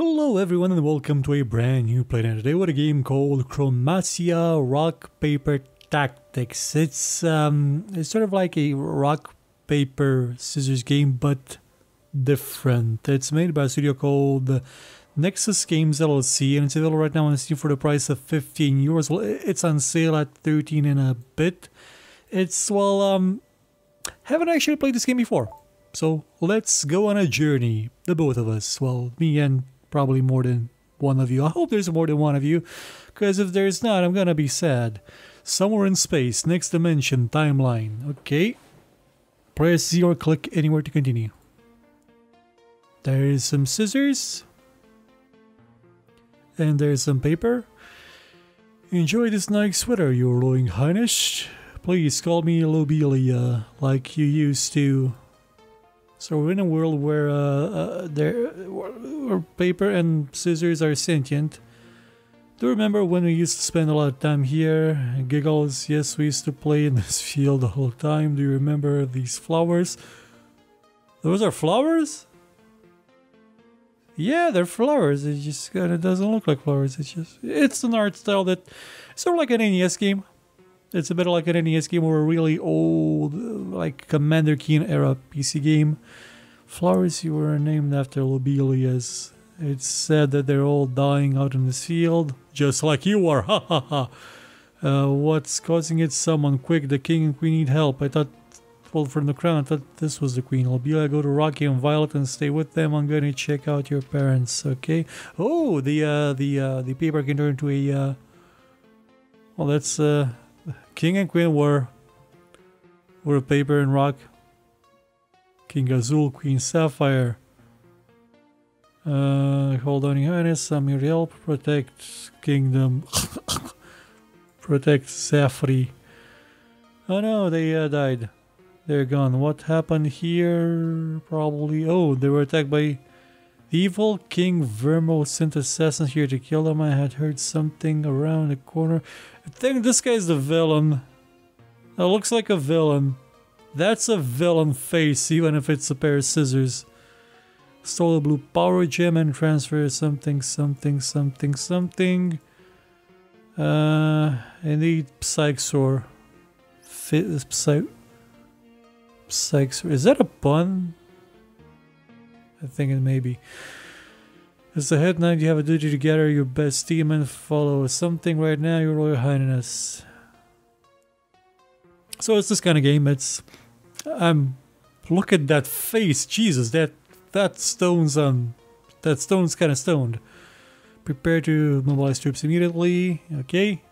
Hello everyone and welcome to a brand new playdown today with a game called Chromasia Rock Paper Tactics. It's sort of like a rock, paper, scissors game, but different. It's made by a studio called Nexus Games LLC and it's available right now on Steam for the price of €15. Well, it's on sale at 13 and a bit. It's, well, haven't actually played this game before. So let's go on a journey, the both of us. Well, me and probably more than one of you. I hope there's more than one of you, because if there's not, I'm gonna be sad. Somewhere in space, next dimension, timeline. Okay. Press Z or click anywhere to continue. There's some scissors. And there's some paper. Enjoy this nice weather, your Royal Highness. Please call me Lobelia, like you used to. So we're in a world where paper and scissors are sentient. Do you remember when we used to spend a lot of time here? Giggles, yes, we used to play in this field the whole time. Do you remember these flowers? Those are flowers? Yeah, they're flowers. It just kind of doesn't look like flowers. It's an art style that sort of like an NES game. It's a bit like an NES game or a really old, like, Commander Keen era PC game. Flowers you were named after Lobelias. It's said that they're all dying out in this field, just like you are, ha ha ha. What's causing it? Someone quick, the king and queen need help. I thought, well, from the crown, I thought this was the queen. Lobelia, go to Rocky and Violet and stay with them. I'm going to check out your parents, okay? Oh, the paper can turn into a, well, that's, King and Queen were paper and rock. King Azul, Queen Sapphire. Hold on, Your Highness. I'm here to help protect Kingdom. Protect Sapphire. Oh no, they died. They're gone. What happened here? Probably. Oh, they were attacked by the Evil King Vermo sent assassins here to kill them. I had heard something around the corner. I think this guy's the villain. That looks like a villain. That's a villain face, even if it's a pair of scissors. Stole a blue power gem and transfer something. Indeed, Psyxor. Psyxor. Is that a pun? I think it may be. As the head knight, you have a duty to gather your best team and follow something right now, Your Royal Highness. So it's this kind of game. It's look at that face, Jesus! That stone's kind of stoned. Prepare to mobilize troops immediately. Okay.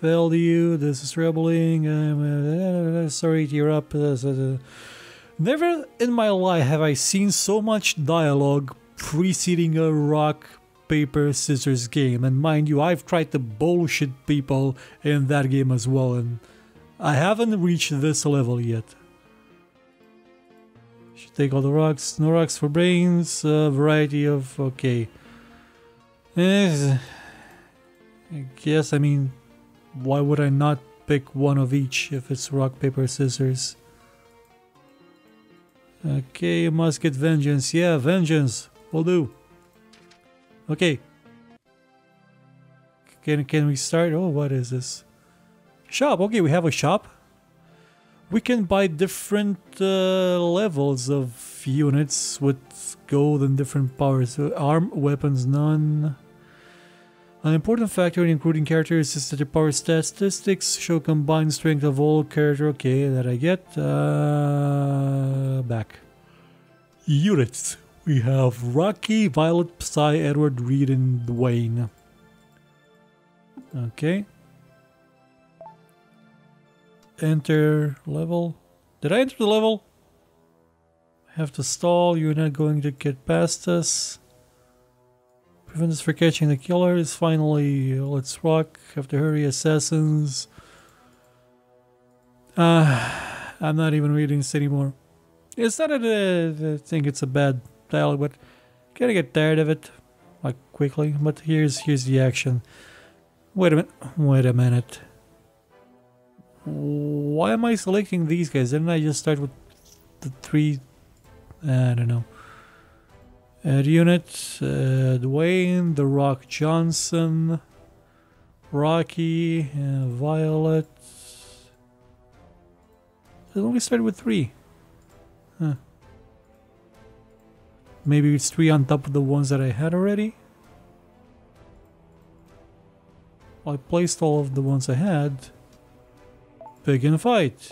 Fail to you. This is rebelling. I'm sorry, you're up. Never in my life have I seen so much dialogue preceding a rock, paper, scissors game. And mind you, I've tried to bullshit people in that game as well, and I haven't reached this level yet. Should take all the rocks. No rocks for brains. A variety of... okay. I guess, I mean, why would I not pick one of each if it's rock, paper, scissors? Okay, you must get vengeance. Yeah, vengeance will do. Okay. Can we start? Oh, what is this? Shop. Okay, we have a shop. We can buy different levels of units with gold and different powers. Arm, weapons, none. An important factor in including characters is that the power statistics show combined strength of all characters. Okay, that I get. Back. Units. We have Rocky, Violet, Psy, Edward, Reed, and Dwayne. Okay. Enter level. Did I enter the level? I have to stall. You're not going to get past us. Prevent us from catching the killers. Finally, let's rock. Have to hurry, assassins. I'm not even reading this anymore. It's not that I think it's a bad dialogue, but kind of get tired of it, like, quickly. But here's the action. Wait a minute. Why am I selecting these guys? Didn't I just start with the three? I don't know. Unit, Dwayne, The Rock Johnson, Rocky, Violet. It only started with 3. Huh. Maybe it's 3 on top of the ones that I had already. I placed all of the ones I had. Begin fight.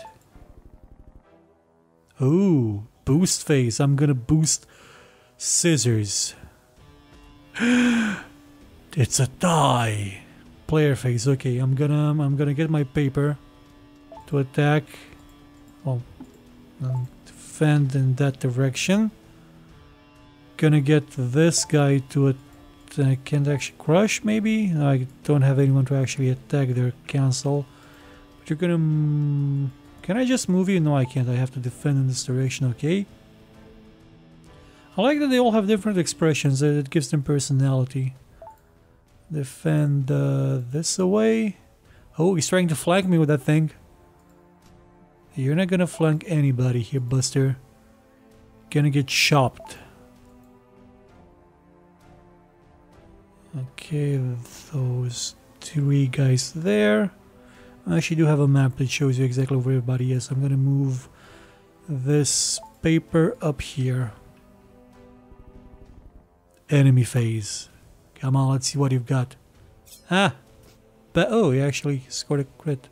Ooh, boost phase. I'm gonna boost scissors. It's a die. Player phase. Okay, I'm gonna get my paper to attack. Well, I'm defend in that direction. Gonna get this guy to it. I can't actually crush. Maybe I don't have anyone to actually attack their council. But you're gonna. Can I just move you? No, I can't. I have to defend in this direction. Okay. I like that they all have different expressions. It gives them personality. Defend this away. Oh, he's trying to flank me with that thing. You're not gonna flank anybody here, Buster. Gonna get chopped. Okay, those 3 guys there. I actually do have a map that shows you exactly where everybody is. I'm gonna move this paper up here. Enemy phase. Come on, let's see what you've got. Ah! But oh, he actually scored a crit.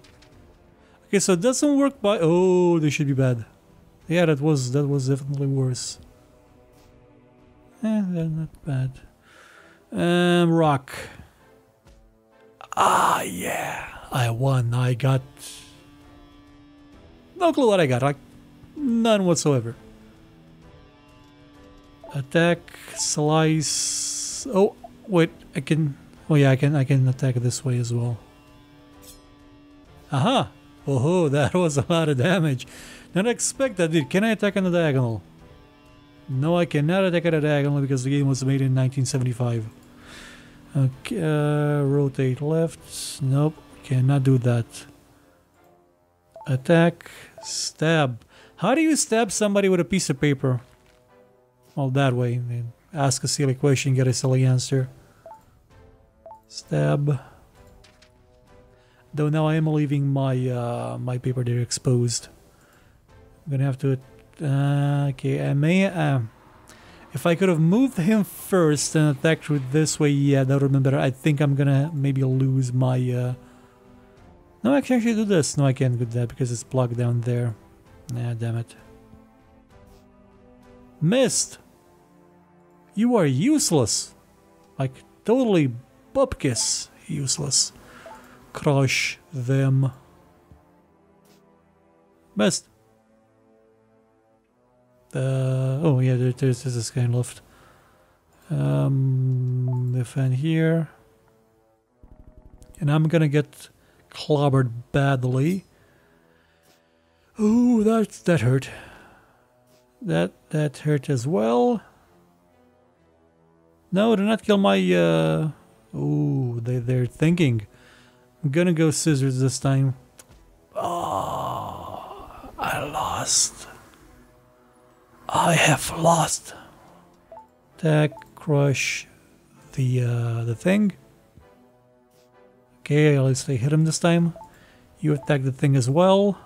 Okay, so it doesn't work by... Oh, this should be bad. Yeah, that was definitely worse. Eh, they're not bad. Rock. Ah, yeah. I won. I got... No clue what I got. Like, none whatsoever. Attack, slice... Oh, wait. I can... Oh, yeah, I can attack this way as well. Aha! Oh, that was a lot of damage. Not expect that, dude. Can I attack on the diagonal? No, I cannot attack on the diagonal because the game was made in 1975. Okay, rotate left. Nope, cannot do that. Attack, stab. How do you stab somebody with a piece of paper? Well, that way. They ask a silly question, get a silly answer. Stab. Though now I am leaving my my paper there exposed. I'm gonna have to. Okay, I may. If I could have moved him first and attacked with this way, yeah, that would have been better. I think I'm gonna maybe lose my. No, I can actually do this. No, I can't do that because it's blocked down there. Nah, damn it. Missed. You are useless. Like totally bupkis useless. Crush them. Missed. Oh yeah, there's this guy left. Defend here. And I'm gonna get clobbered badly. Ooh, that hurt. That hurt as well. No, do not kill my Ooh, they're thinking. I'm gonna go scissors this time. Oh, I lost. I have lost. Attack, crush the thing. Okay, at least I hit him this time. You attack the thing as well.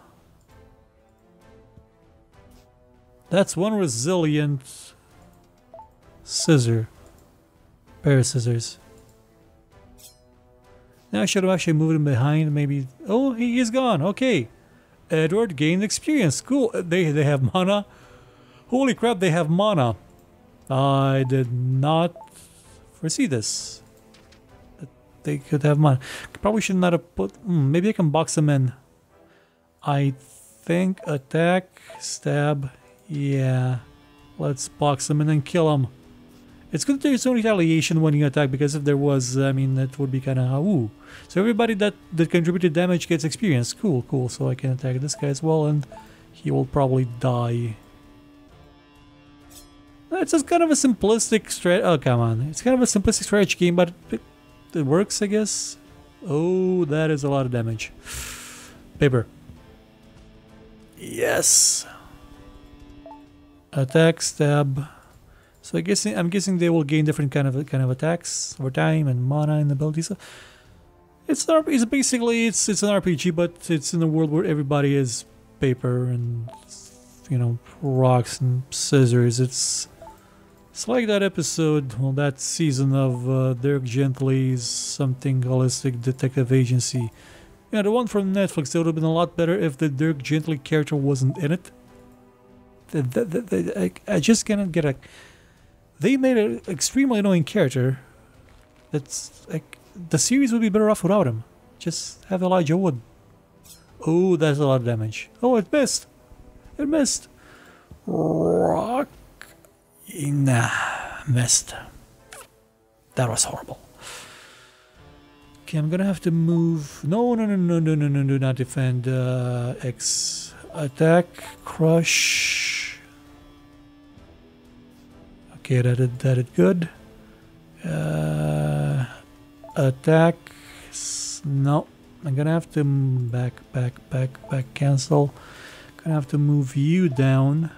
That's one resilient scissor. Pair of scissors. Now I should have actually moved him behind, maybe. Oh, he is gone. Okay. Edward gained experience. Cool. They have mana. Holy crap, they have mana. I did not foresee this. They could have mana. Probably should not have put... maybe I can box them in. I think attack, stab. Yeah. Let's box them in and kill them. It's good that there's no retaliation when you attack, because if there was, I mean, that would be kind of... Ooh. So everybody that contributed damage gets experience. Cool, cool. So I can attack this guy as well, and he will probably die. It's just kind of a simplistic strategy. Oh, come on. It's kind of a simplistic strategy game, but it works, I guess. Oh, that is a lot of damage. Paper. Yes. Attack, stab. So I'm guessing they will gain different kind of attacks over time and mana and abilities. So it's basically an RPG, but it's in a world where everybody is paper and, you know, rocks and scissors. It's like that episode, well, that season of Dirk Gently's something holistic detective agency. Yeah, the one from Netflix. That would have been a lot better if the Dirk Gently character wasn't in it. I just cannot get a... They made an extremely annoying character. That's like, the series would be better off without him. Just have Elijah Wood. Oh, that's a lot of damage. Oh, it missed. It missed. Rock. Nah, missed. That was horrible. Okay, I'm gonna have to move. No, do not defend. X attack, crush. Okay, that did good. Attack. No, I'm gonna have to back, cancel. Gonna have to move you down.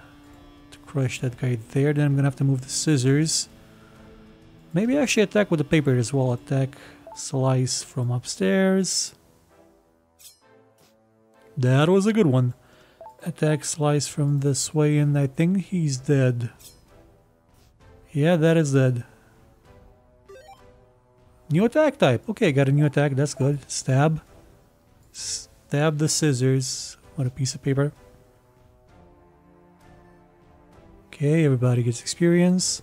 Crush that guy there. Then I'm gonna have to move the scissors. Maybe actually attack with the paper as well. Attack, slice from upstairs. That was a good one. Attack, slice from this way, and I think he's dead. Yeah, that is dead. New attack type. Okay, got a new attack. That's good. Stab. Stab the scissors on a piece of paper. Okay, everybody gets experience.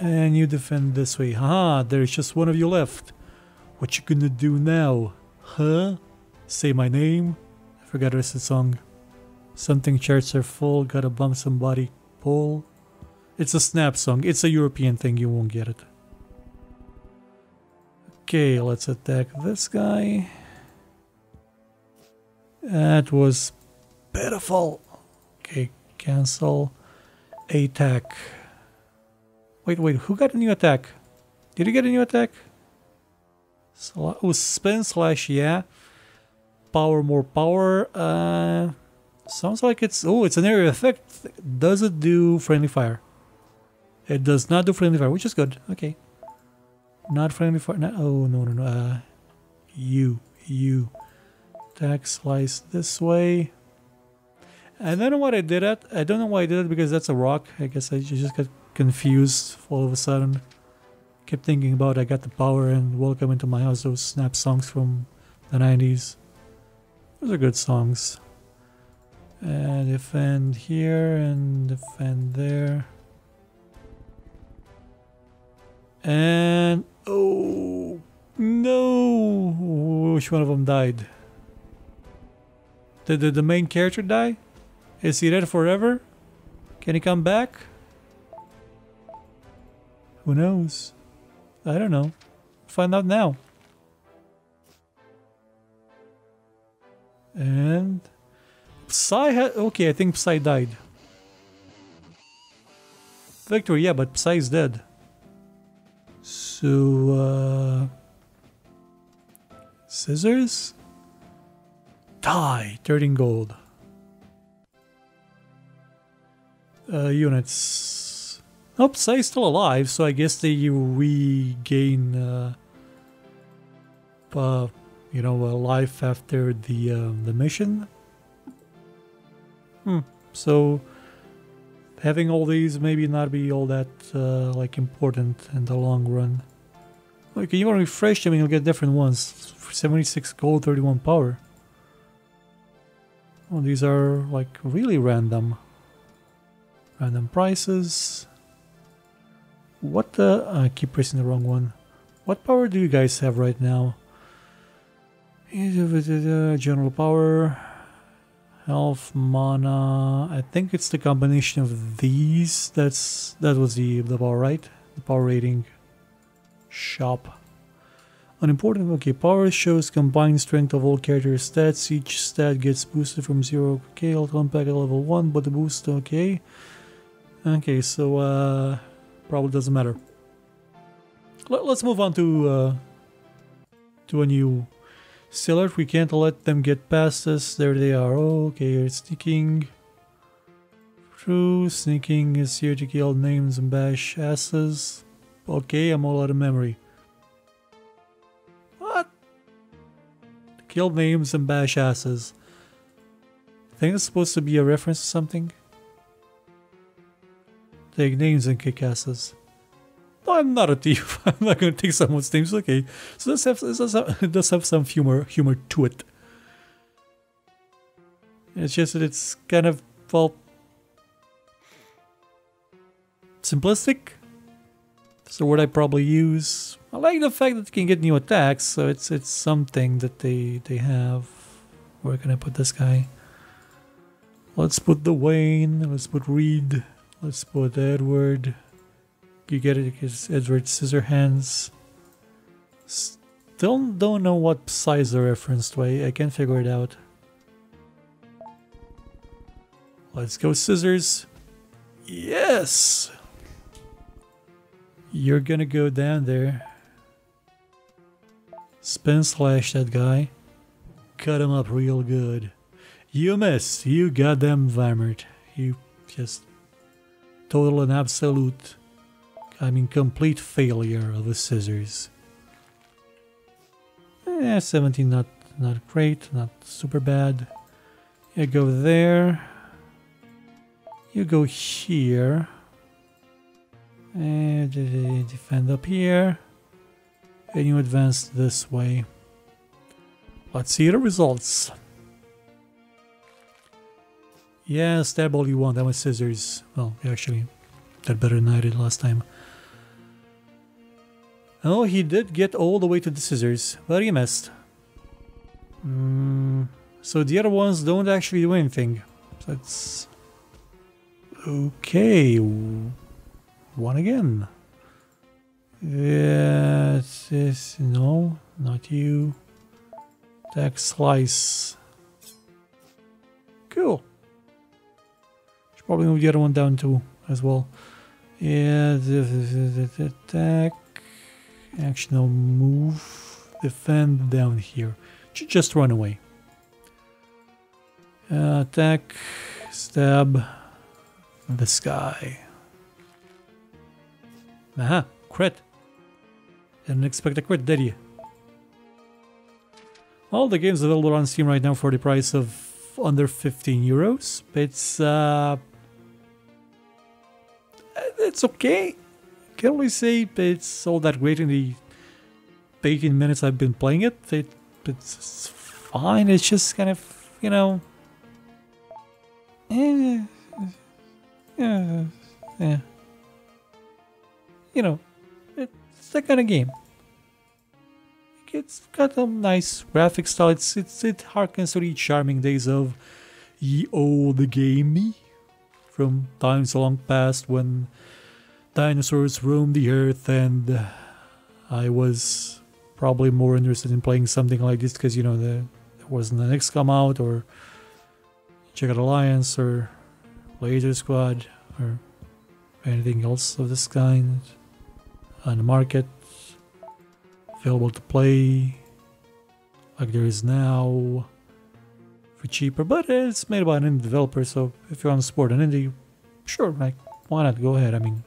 And you defend this way. Haha, there's just one of you left. What you gonna do now? Huh? Say my name? I forgot the rest of the song. Something charts are full, gotta bump somebody. Pull. It's a snap song. It's a European thing, you won't get it. Okay, let's attack this guy. That was pitiful. Okay, cancel. Attack. Wait, who got a new attack? Did you get a new attack? Oh, spin slash, yeah. Power, more power. Sounds like it's... Oh, it's an area effect. Does it do friendly fire? It does not do friendly fire, which is good. Okay. Not friendly fire. Not, oh, no. You. Attack, slice this way. I don't know why I did that. I don't know why I did it because that's a rock. I guess I just got confused all of a sudden. Kept thinking about I got the power and welcome into my house. Those snap songs from the 90s. Those are good songs. And defend here and defend there. And... Oh... No! Which one of them died? Did the main character die? Is he dead forever? Can he come back? Who knows? I don't know. Find out now. And... Psy had... Okay, I think Psy died. Victory, yeah, but Psy is dead. So... Scissors? Die! 13 gold. Units. Nope, Sai's still alive, so I guess they regain, life after the mission. So having all these maybe not be all that important in the long run. Okay, you want to refresh them and you'll get different ones. 76 gold, 31 power. Oh, these are like really random. Random prices. What the... I keep pressing the wrong one. What power do you guys have right now? General power. Health, mana... I think it's the combination of these. That was the power, right? The power rating. Shop. Unimportant. Okay, power shows combined strength of all character stats. Each stat gets boosted from 0. Okay, I'll come back at level 1, but the boost, okay. Okay, so probably doesn't matter. Let's move on to a new seller. We can't let them get past us. There they are. Okay, it's sneaking. True, sneaking is here to kill names and bash asses. Okay, I'm all out of memory. What? Kill names and bash asses. I think it's supposed to be a reference to something. Take names and kick asses. No, I'm not a thief. I'm not gonna take someone's names. Okay, so it does have some humor to it. It's just that it's kind of, well, simplistic. That's the word I probably use. I like the fact that you can get new attacks, so it's something that they have. Where can I put this guy? Let's put the Wayne. Let's put Reed. Let's put Edward. You get it because Edward Scissorhands. Still don't know what size they're referenced to. I can't figure it out. Let's go scissors. Yes! You're gonna go down there. Spin slash that guy. Cut him up real good. You missed. You goddamn varmint. You just total and absolute, I mean complete failure of the scissors. Eh, 17 not great, not super bad. You go there. You go here, and defend up here, and you advance this way. Let's see the results. Yeah, stab all you want, that was scissors. Well, actually, that better than I did last time. Oh, he did get all the way to the scissors, but he missed. So the other ones don't actually do anything. That's... okay, one again. Yes, yes, no, not you. Attack slice. Cool. Should probably move the other one down too, as well. Yeah, attack. Actional move. Defend down here. Just run away. Attack. Stab. This guy. Aha, crit. Didn't expect a crit, did you? Well, the game's available on Steam right now for the price of under 15 euros. It's okay. Can only say it's all that great in the 18 minutes I've been playing it. It's fine. It's just kind of, you know. Eh. Yeah. You know, it's that kind of game. It's got a nice graphic style. It harkens to the charming days of ye olde gamey from times long past when dinosaurs roamed the earth, and I was probably more interested in playing something like this because, you know, there wasn't an XCOM out or Checkered Alliance or Laser Squad or anything else of this kind on the market available to play like there is now for cheaper, but it's made by an indie developer, so if you want to support an indie, sure, like, why not, go ahead. I mean,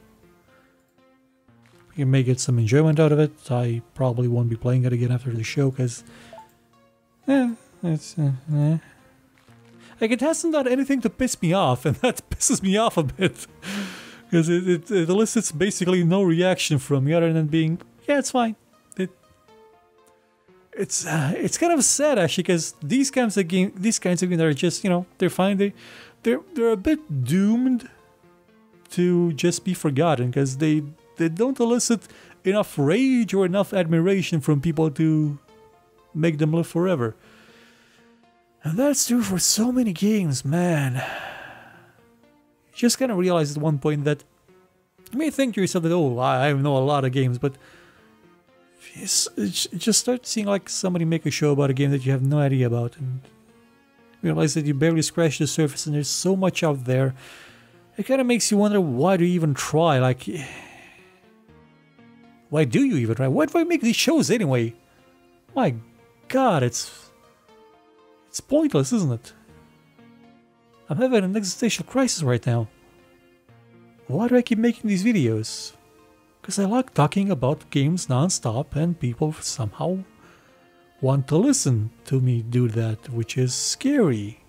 you may get some enjoyment out of it. I probably won't be playing it again after the show because like, it hasn't done anything to piss me off, and that pisses me off a bit. Because it elicits basically no reaction from me other than being, yeah, it's fine. It's kind of sad, actually, because these kinds of games are just, you know, they're fine. They're a bit doomed to just be forgotten because they don't elicit enough rage or enough admiration from people to make them live forever. And that's true for so many games, man. You just kind of realize at one point that you may think to yourself that, oh, I know a lot of games, but you just start seeing like somebody make a show about a game that you have no idea about and realize that you barely scratched the surface and there's so much out there. It kind of makes you wonder, why do you even try? Like, why do you even try? Why do I make these shows anyway? My God, it's pointless, isn't it? I'm having an existential crisis right now. Why do I keep making these videos? Because I like talking about games non-stop and people somehow want to listen to me do that, which is scary.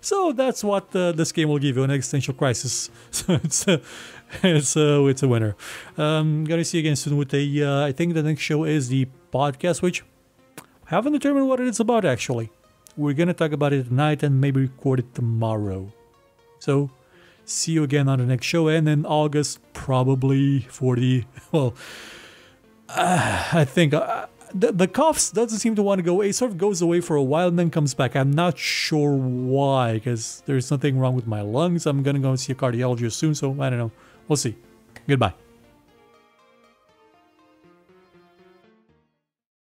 So that's what this game will give you, an existential crisis. So it's a winner. Gonna see you again soon with a, I think the next show is the podcast, which I haven't determined what it's about actually. We're gonna talk about it tonight and maybe record it tomorrow. So see you again on the next show, and in August probably for the, well, I think the coughs doesn't seem to want to go away. It sort of goes away for a while and then comes back. I'm not sure why, because there's nothing wrong with my lungs. I'm gonna go see a cardiologist soon, so I don't know. We'll see. Goodbye.